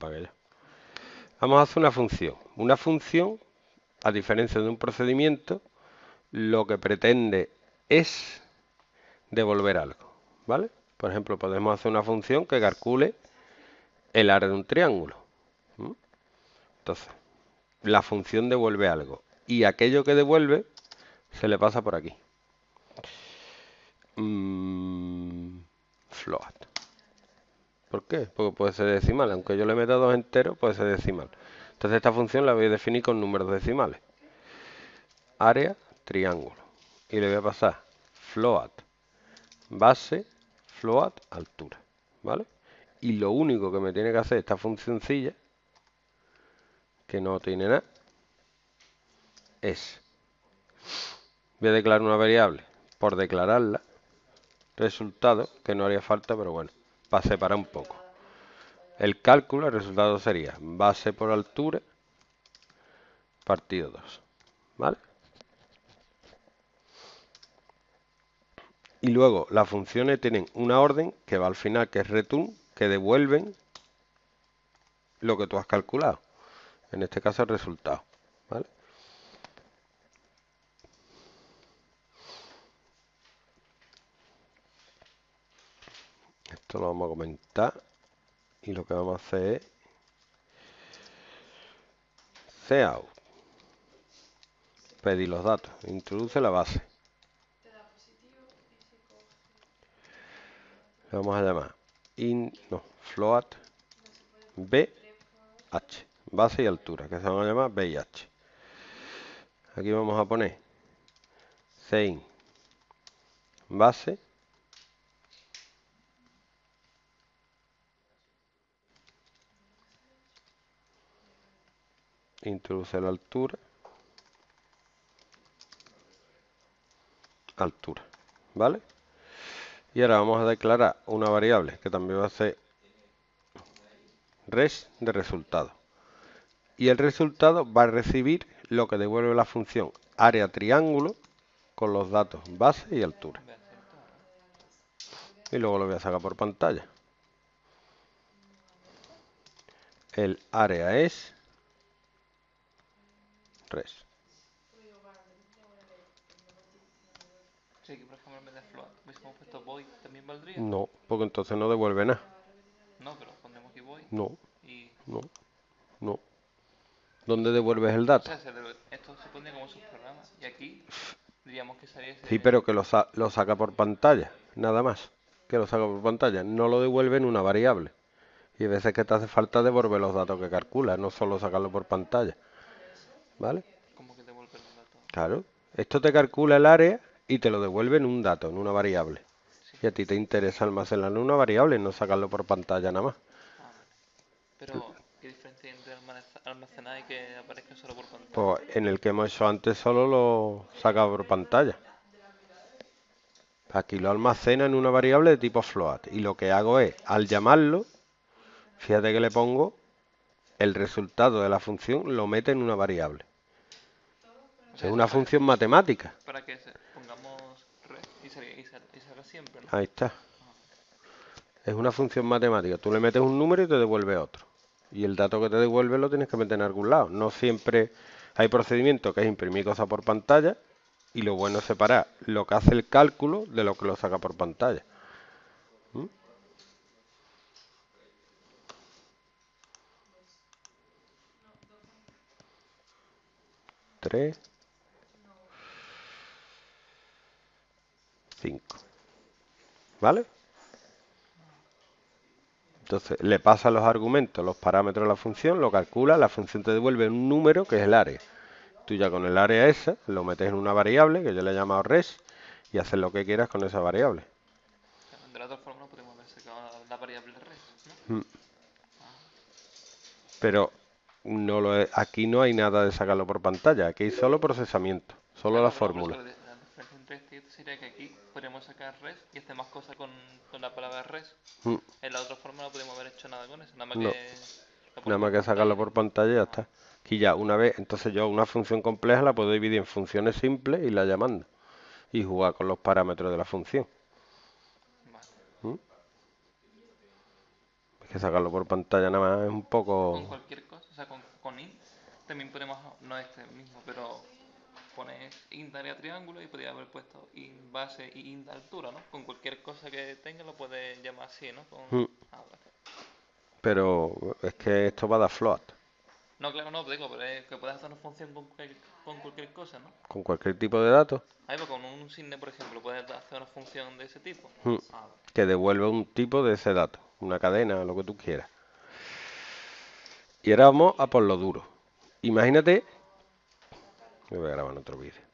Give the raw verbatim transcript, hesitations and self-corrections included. para que yo. Vamos a hacer una función. Una función, a diferencia de un procedimiento, lo que pretende es devolver algo, ¿vale? Por ejemplo, podemos hacer una función que calcule el área de un triángulo. Entonces, la función devuelve algo y aquello que devuelve se le pasa por aquí. Mm, float. ¿Por qué? Porque puede ser decimal. Aunque yo le meta dos enteros, puede ser decimal. Entonces esta función la voy a definir con números decimales. Área, triángulo. Y le voy a pasar float, base, float, altura. ¿Vale? Y lo único que me tiene que hacer esta funcioncilla, que no tiene nada, es... voy a declarar una variable por declararla. Resultado, que no haría falta, pero bueno, para separar un poco. El cálculo, el resultado sería base por altura partido dos. ¿Vale? Y luego las funciones tienen una orden que va al final, que es return, que devuelven lo que tú has calculado. En este caso el resultado. ¿Vale? Esto lo vamos a comentar. Y lo que vamos a hacer es cout. Pedir los datos. Introduce la base. Le vamos a llamar in, no, float B H. Base y altura, que se van a llamar B y H. Aquí vamos a poner sein base introduce la altura altura, ¿vale? Y ahora vamos a declarar una variable que también va a ser res de resultado. Y el resultado va a recibir lo que devuelve la función área triángulo con los datos base y altura. Y luego lo voy a sacar por pantalla. El área es res. No, porque entonces no devuelve nada. No, pero ponemos aquí voy. No, no, no. ¿Dónde devuelves el dato? O sea, esto se pone como subprograma. Y aquí diríamos que sería ese... Sí, pero que lo, sa lo saca por pantalla. Nada más. Que lo saca por pantalla. No lo devuelve en una variable. Y a veces que te hace falta devolver los datos que calculas. No solo sacarlo por pantalla. ¿Vale? ¿Cómo que devuelve los datos? Claro. Esto te calcula el área y te lo devuelve en un dato, en una variable. Sí. Y a ti te interesa almacenar en una variable y no sacarlo por pantalla nada más. Ah, pero... ¿qué diferencia hay entre almacenar y que aparezca solo por pantalla? Pues en el que hemos hecho antes solo lo saca por pantalla. Aquí lo almacena en una variable de tipo float. Y lo que hago es, al llamarlo, fíjate que le pongo el resultado de la función, lo mete en una variable. O sea, es una función matemática. Para que pongamos red y salga siempre, ¿no? Ahí está. Es una función matemática. Tú le metes un número y te devuelve otro. Y el dato que te devuelve lo tienes que meter en algún lado. No siempre hay procedimiento que es imprimir cosas por pantalla. Y lo bueno es separar lo que hace el cálculo de lo que lo saca por pantalla. ¿Mm? tres, cinco. ¿Vale? Entonces le pasa los argumentos, los parámetros a la función, lo calcula, la función te devuelve un número que es el área. Tú ya con el área esa lo metes en una variable que yo le he llamado res y haces lo que quieras con esa variable. De las dos formas podemos haber sacado la variable res, ¿no? Pero no lo he, aquí no hay nada de sacarlo por pantalla, aquí hay solo procesamiento, solo claro, la fórmula. La diferencia entre este y este sería que aquí podemos sacar res y hacer más cosas con, con la palabra res. Mm. En la otra forma no podemos haber hecho nada con eso, nada más, no. que, nada más que sacarlo por pantalla y ya está. Aquí ya una vez, entonces yo una función compleja la puedo dividir en funciones simples y la llamando. Y jugar con los parámetros de la función. Vale. ¿Mm? que sacarlo por pantalla nada más es un poco... Con cualquier cosa, o sea, con, con int también podemos, no este mismo, pero pones int área triángulo y podrías haber puesto int base y int altura, ¿no? Con cualquier cosa que tenga lo puedes llamar así, ¿no? Con... Mm. Ah, vale. Pero es que esto va a dar float. No, claro, no, te digo, pero es que puedes hacer una función con cualquier, con cualquier cosa, ¿no? Con cualquier tipo de datos. Ahí va, con un cine, por ejemplo, puedes hacer una función de ese tipo. Mm. Ah, vale. Que devuelve un tipo de ese dato, una cadena, lo que tú quieras. Y ahora vamos a por lo duro. Imagínate... Yo voy a grabar otro vídeo.